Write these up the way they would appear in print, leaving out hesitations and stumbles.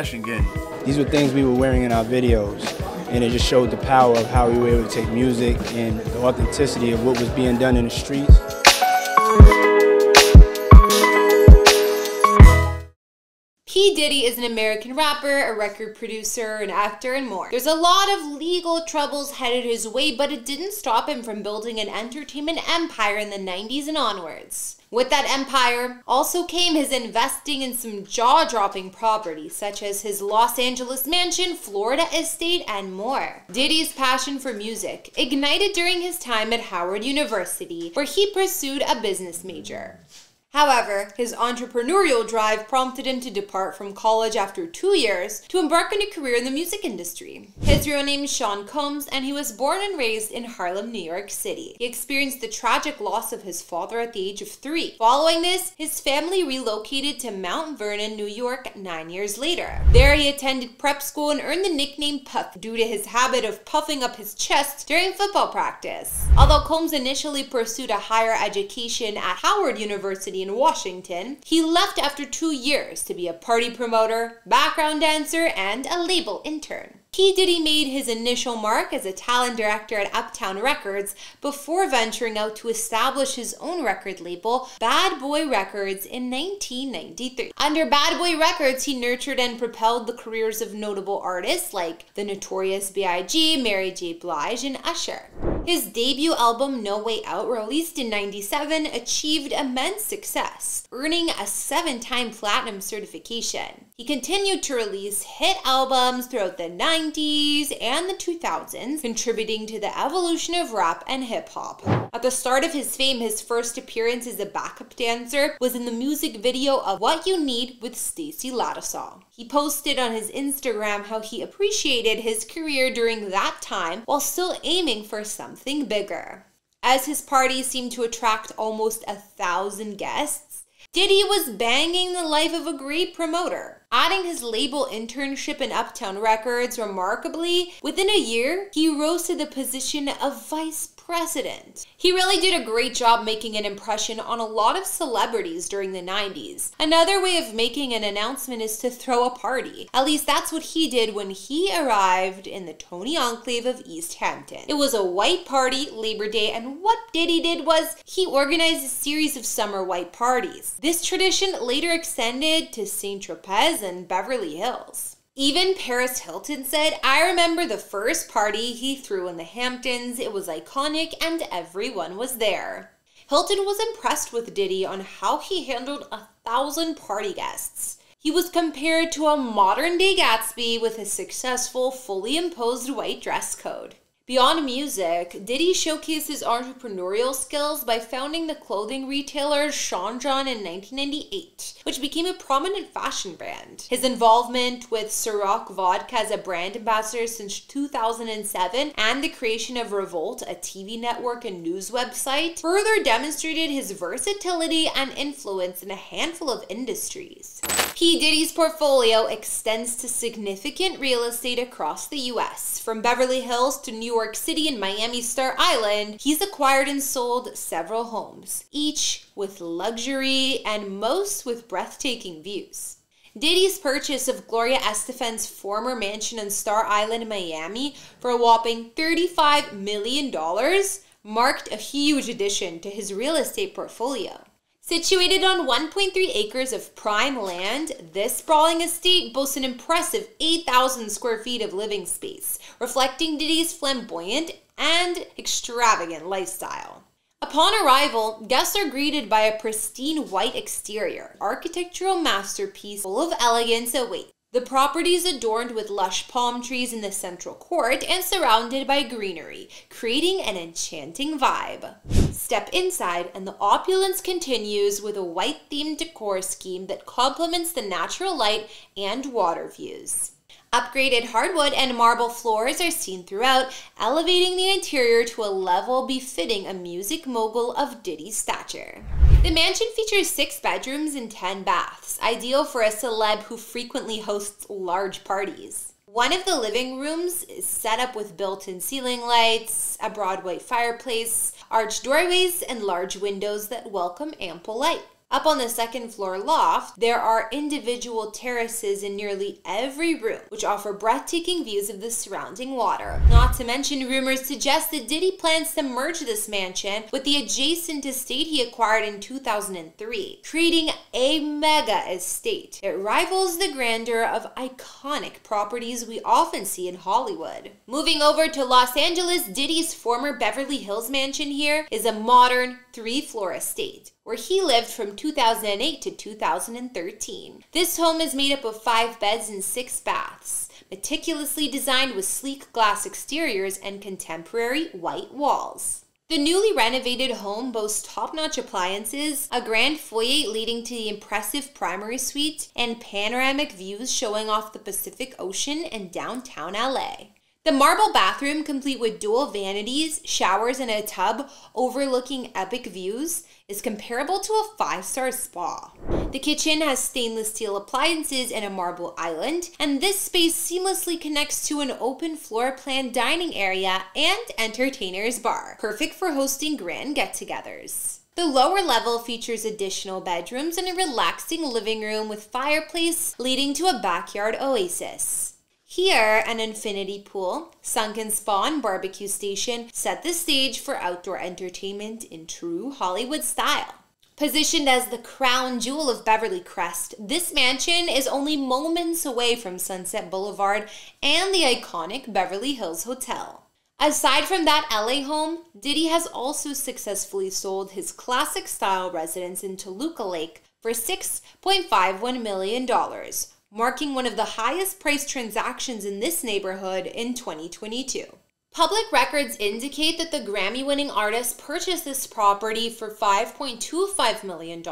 fashion game. These were things we were wearing in our videos, and it just showed the power of how we were able to take music and the authenticity of what was being done in the streets. P. Diddy is an American rapper, a record producer, an actor, and more. There's a lot of legal troubles headed his way, but it didn't stop him from building an entertainment empire in the 90s and onwards. With that empire also came his investing in some jaw-dropping properties, such as his Los Angeles mansion, Florida estate, and more. Diddy's passion for music ignited during his time at Howard University, where he pursued a business major. However, his entrepreneurial drive prompted him to depart from college after 2 years to embark on a career in the music industry. His real name is Sean Combs, and he was born and raised in Harlem, New York City. He experienced the tragic loss of his father at the age of 3. Following this, his family relocated to Mount Vernon, New York 9 years later. There he attended prep school and earned the nickname Puff due to his habit of puffing up his chest during football practice. Although Combs initially pursued a higher education at Howard University in Washington, he left after 2 years to be a party promoter, background dancer, and a label intern. P. Diddy made his initial mark as a talent director at Uptown Records before venturing out to establish his own record label, Bad Boy Records, in 1993. Under Bad Boy Records, he nurtured and propelled the careers of notable artists like The Notorious B.I.G., Mary J. Blige, and Usher. His debut album, No Way Out, released in 1997, achieved immense success, earning a 7-time platinum certification. He continued to release hit albums throughout the 90s and the 2000s, contributing to the evolution of rap and hip-hop. At the start of his fame, his first appearance as a backup dancer was in the music video of What You Need with Stacy Lattisaw. He posted on his Instagram how he appreciated his career during that time while still aiming for something bigger. As his party seemed to attract almost 1,000 guests, Diddy was banging the life of a great promoter. Adding his label internship in Uptown Records, remarkably, within a year, he rose to the position of vice president. He really did a great job making an impression on a lot of celebrities during the 90s. Another way of making an announcement is to throw a party. At least that's what he did when he arrived in the Tony Enclave of East Hampton. It was a white party, Labor Day, and what Diddy did was he organized a series of summer white parties. This tradition later extended to Saint-Tropez and Beverly Hills. Even Paris Hilton said, "I remember the first party he threw in the Hamptons. It was iconic and everyone was there." Hilton was impressed with Diddy on how he handled 1,000 party guests. He was compared to a modern-day Gatsby with a successful, fully imposed white dress code. Beyond music, Diddy showcased his entrepreneurial skills by founding the clothing retailer Sean John in 1998, which became a prominent fashion brand. His involvement with Ciroc Vodka as a brand ambassador since 2007 and the creation of Revolt, a TV network and news website, further demonstrated his versatility and influence in a handful of industries. P. Diddy's portfolio extends to significant real estate across the U.S. From Beverly Hills to New York City and Miami's Star Island, he's acquired and sold several homes, each with luxury and most with breathtaking views. Diddy's purchase of Gloria Estefan's former mansion on Star Island, Miami, for a whopping $35 million marked a huge addition to his real estate portfolio. Situated on 1.3 acres of prime land, this sprawling estate boasts an impressive 8,000 square feet of living space, reflecting Diddy's flamboyant and extravagant lifestyle. Upon arrival, guests are greeted by a pristine white exterior, architectural masterpiece full of elegance awaits. The property is adorned with lush palm trees in the central court and surrounded by greenery, creating an enchanting vibe. Step inside and the opulence continues with a white-themed decor scheme that complements the natural light and water views. Upgraded hardwood and marble floors are seen throughout, elevating the interior to a level befitting a music mogul of Diddy's stature. The mansion features 6 bedrooms and 10 baths, ideal for a celeb who frequently hosts large parties. One of the living rooms is set up with built-in ceiling lights, a broad white fireplace, arched doorways, and large windows that welcome ample light. Up on the second floor loft, there are individual terraces in nearly every room, which offer breathtaking views of the surrounding water. Not to mention, rumors suggest that Diddy plans to merge this mansion with the adjacent estate he acquired in 2003, creating a mega estate that rivals the grandeur of iconic properties we often see in Hollywood. Moving over to Los Angeles, Diddy's former Beverly Hills mansion here is a modern three-floor estate, where he lived from 2008 to 2013. This home is made up of 5 beds and 6 baths, meticulously designed with sleek glass exteriors and contemporary white walls. The newly renovated home boasts top-notch appliances, a grand foyer leading to the impressive primary suite, and panoramic views showing off the Pacific Ocean and downtown LA. The marble bathroom, complete with dual vanities, showers, and a tub overlooking epic views, is comparable to a 5-star spa. The kitchen has stainless steel appliances and a marble island, and this space seamlessly connects to an open floor plan dining area and entertainer's bar, perfect for hosting grand get-togethers. The lower level features additional bedrooms and a relaxing living room with fireplace leading to a backyard oasis. Here, an infinity pool, sunken spa, and barbecue station set the stage for outdoor entertainment in true Hollywood style. Positioned as the crown jewel of Beverly Crest, this mansion is only moments away from Sunset Boulevard and the iconic Beverly Hills Hotel. Aside from that LA home, Diddy has also successfully sold his classic style residence in Toluca Lake for $6.51 million, marking one of the highest-priced transactions in this neighborhood in 2022. Public records indicate that the Grammy-winning artist purchased this property for $5.25 million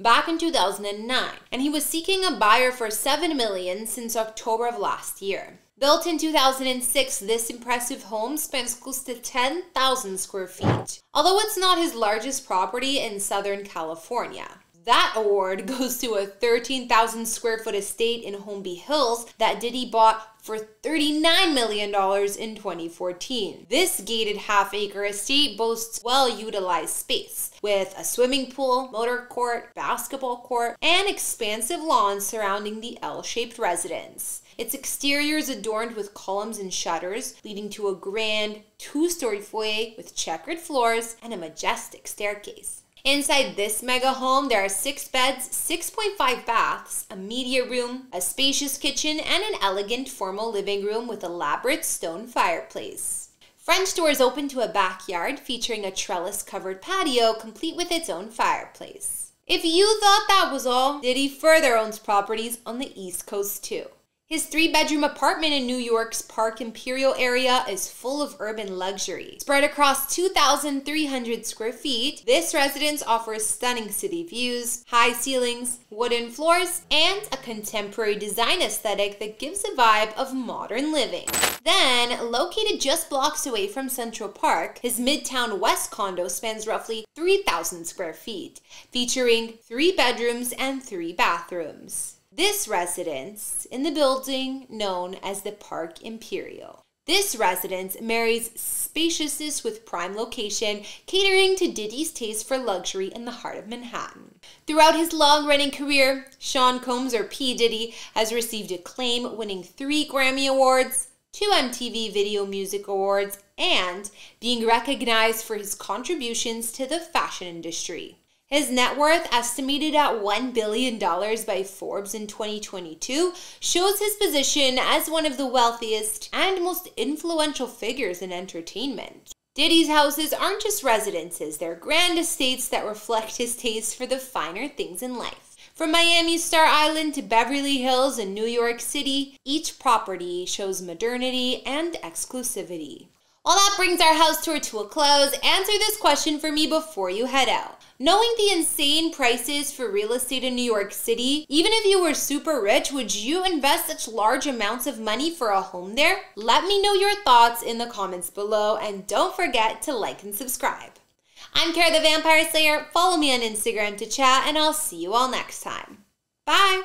back in 2009, and he was seeking a buyer for $7 million since October of last year. Built in 2006, this impressive home spans close to 10,000 square feet, although it's not his largest property in Southern California. That award goes to a 13,000 square foot estate in Holmby Hills that Diddy bought for $39 million in 2014. This gated half-acre estate boasts well-utilized space with a swimming pool, motor court, basketball court, and expansive lawns surrounding the L-shaped residence. Its exterior is adorned with columns and shutters, leading to a grand 2-story foyer with checkered floors and a majestic staircase. Inside this mega home, there are 6 beds, 6.5 baths, a media room, a spacious kitchen, and an elegant formal living room with elaborate stone fireplace. French doors open to a backyard featuring a trellis-covered patio complete with its own fireplace. If you thought that was all, Diddy further owns properties on the East Coast too. His 3-bedroom apartment in New York's Park Imperial area is full of urban luxury. Spread across 2,300 square feet, this residence offers stunning city views, high ceilings, wooden floors, and a contemporary design aesthetic that gives a vibe of modern living. Then, located just blocks away from Central Park, his Midtown West condo spans roughly 3,000 square feet, featuring 3 bedrooms and 3 bathrooms. This residence in the building known as the Park Imperial. This residence marries spaciousness with prime location, catering to Diddy's taste for luxury in the heart of Manhattan. Throughout his long-running career, Sean Combs, or P. Diddy, has received acclaim, winning 3 Grammy Awards, 2 MTV Video Music Awards, and being recognized for his contributions to the fashion industry. His net worth, estimated at $1 billion by Forbes in 2022, shows his position as one of the wealthiest and most influential figures in entertainment. Diddy's houses aren't just residences, they're grand estates that reflect his taste for the finer things in life. From Miami's Star Island to Beverly Hills and New York City, each property shows modernity and exclusivity. Well, that brings our house tour to a close. Answer this question for me before you head out. Knowing the insane prices for real estate in New York City, even if you were super rich, would you invest such large amounts of money for a home there? Let me know your thoughts in the comments below, and don't forget to like and subscribe. I'm Kara the Vampire Slayer. Follow me on Instagram to chat, and I'll see you all next time. Bye!